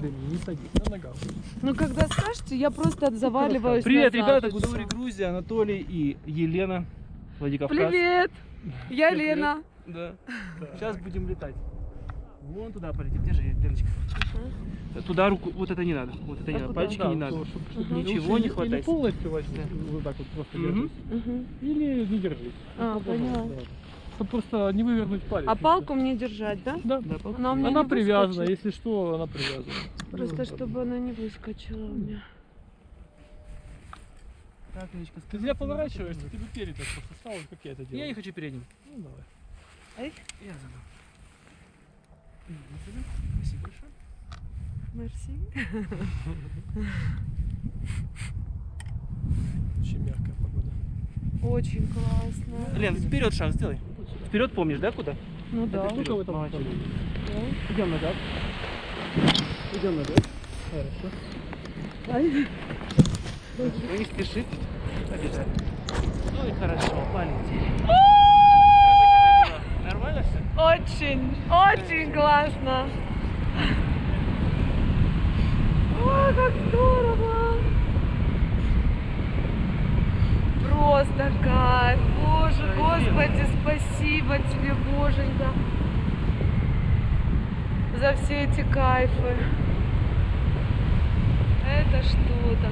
Не садись на ногах. Ну когда скажете, я просто заваливаюсь. Привет, ребята, Гудури, Грузия, Анатолий и Елена, Владикавказ. Привет, я Елена. Да. Сейчас будем летать. Вон туда полетим, держи, Леночка. Туда руку, вот это не надо, вот это не надо, пальчики не надо. Ничего не хватает. Или полностью возьми, вот так вот просто держись. Или не держись. А, поняла. Просто не вывернуть палец. А палку мне держать, да? Да, да, палку. Она привязана, если что, она привязана. Просто чтобы она не выскочила у меня. Так, Леночка, ты зря поворачиваешься, ты бы перед так просто стал, как я это делаю. Я не хочу передним. Ну давай. Эй? Я задам. Спасибо большое. Мерси. Очень мягкая погода. Очень классно. Лен, вперед шаг сделай. Вперед помнишь, да, куда? Ну да. Только в этом молодец. Идем назад. Идем назад. Хорошо. Ай. Ну не спеши. Побежали. Ну и хорошо, полетели. Как у тебя дела? Нормально все? Очень, очень классно. О, как здорово. Просто кайф, Боже, Господи, спасибо тебе, Боженька, за все эти кайфы. Это что-то.